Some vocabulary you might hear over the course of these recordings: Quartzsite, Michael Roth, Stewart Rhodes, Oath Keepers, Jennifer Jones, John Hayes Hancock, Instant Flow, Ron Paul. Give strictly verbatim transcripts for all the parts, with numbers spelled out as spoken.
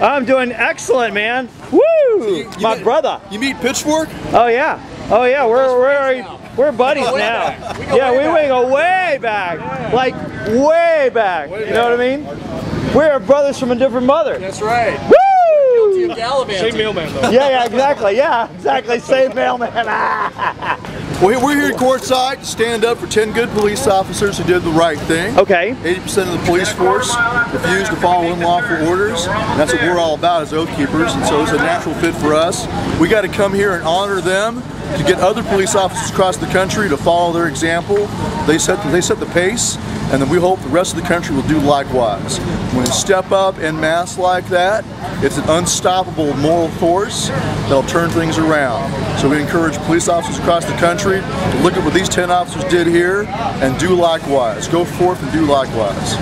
I'm doing excellent, man. Woo! So you, you My meet, brother. You meet Pitchfork? Oh yeah. Oh yeah. We're we're we're, we're buddies we now. We yeah, we back. go way back, yeah. like way back. Way you back. know what I mean? We're brothers from a different mother. That's right. Woo! Same mailman though. Yeah, yeah, exactly. Yeah, exactly. Same mailman. Well, we're here at Quartzsite to stand up for ten good police officers who did the right thing. Okay. eighty percent of the police force refused to follow unlawful orders. And that's what we're all about as Oath Keepers, and so it's a natural fit for us. We got to come here and honor them, to get other police officers across the country to follow their example. They set the, they set the pace, and then we hope the rest of the country will do likewise. When you step up en masse like that, it's an unstoppable moral force that'll turn things around. So we encourage police officers across the country to look at what these ten officers did here and do likewise. Go forth and do likewise.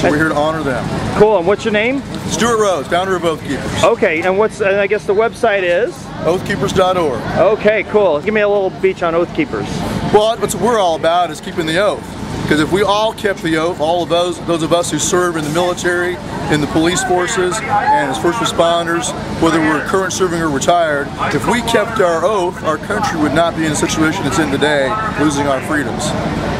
So we're here to honor them. Cool, and what's your name? Stewart Rhodes, founder of Oath Keepers. Okay, and what's, and I guess the website is? oath keepers dot org. Okay, cool. Give me a little speech on Oath Keepers. Well, that's what we're all about, is keeping the oath. Because if we all kept the oath, all of those, those of us who serve in the military, in the police forces, and as first responders, whether we're current serving or retired, if we kept our oath, our country would not be in the situation it's in today, losing our freedoms.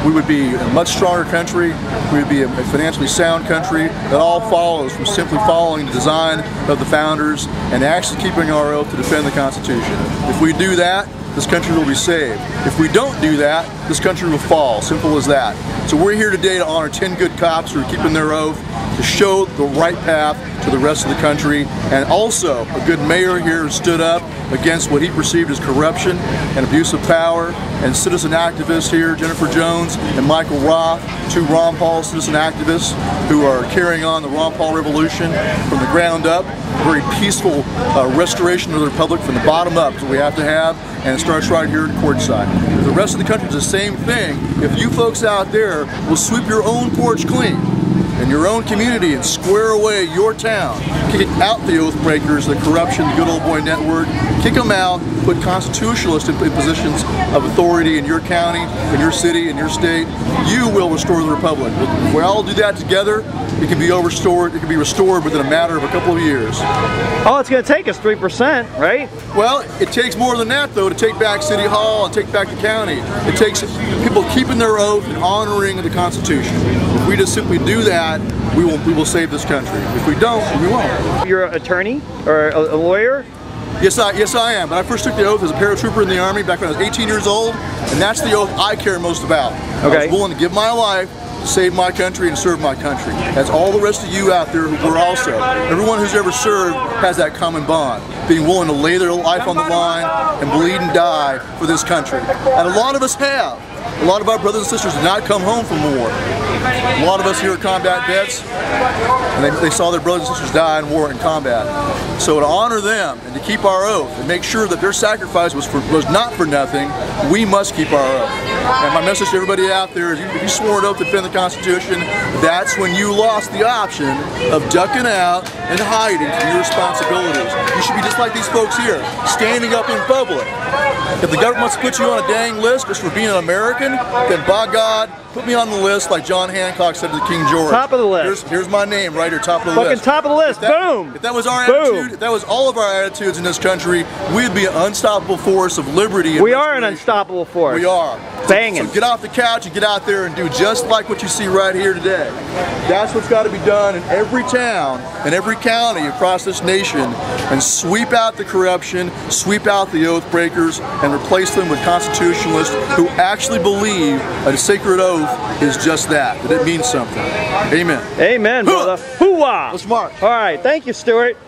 We would be a much stronger country, we would be a financially sound country. That all follows from simply following the design of the founders and actually keeping our oath to defend the Constitution. If we do that, this country will be saved. If we don't do that, this country will fall. Simple as that. So we're here today to honor ten good cops who are keeping their oath, to show the right path to the rest of the country, and also a good mayor here who stood up against what he perceived as corruption and abuse of power, and citizen activists here, Jennifer Jones and Michael Roth, two Ron Paul citizen activists who are carrying on the Ron Paul revolution from the ground up, a very peaceful uh, restoration of the republic from the bottom up that we have to have, and it starts right here at Quartzsite. The rest of the country is the same thing. If you folks out there will sweep your own porch clean, in your own community, and square away your town. Kick out the oath breakers, the corruption, the good old boy network. Kick them out, put constitutionalists in positions of authority in your county, in your city, in your state. You will restore the republic. If we all do that together, it can be restored, it can be restored within a matter of a couple of years. All it's going to take is three percent, right? Well, it takes more than that, though, to take back City Hall and take back the county. It takes people keeping their oath and honoring the Constitution. If we just simply do that, We will, we will save this country. If we don't, we won't. You're an attorney or a, a lawyer? Yes, I, yes I am. But I first took the oath as a paratrooper in the Army back when I was eighteen years old, and that's the oath I care most about. Okay. I was willing to give my life to save my country and serve my country. That's all the rest of you out there who were also. Everyone who's ever served has that common bond, being willing to lay their life on the line and bleed and die for this country. And a lot of us have. A lot of our brothers and sisters did not come home from war. A lot of us here are combat vets, and they, they saw their brothers and sisters die in war and combat. So to honor them and to keep our oath and make sure that their sacrifice was, for, was not for nothing, we must keep our oath. And my message to everybody out there is, if you swore an oath to defend the Constitution, that's when you lost the option of ducking out and hiding from your responsibilities. You should be just like these folks here, standing up in public. If the government wants to put you on a dang list just for being an American, then by God, put me on the list like John Hancock said to the King George. Top of the list. Here's, here's my name right here, top of the Fucking list. Fucking top of the list, if that, boom! If that was our boom. attitude, if that was all of our attitudes in this country, we'd be an unstoppable force of liberty. We are an unstoppable force. We are. Banging. So, so get off the couch and get out there and do just like what you see right here today. That's what's got to be done in every town and every county across this nation, and sweep out the corruption, sweep out the oath breakers, and replace them with constitutionalists who actually believe a sacred oath is just that, that it means something. Amen. Amen, brother. Hoo-ah! Let's march. All right. Thank you, Stewart.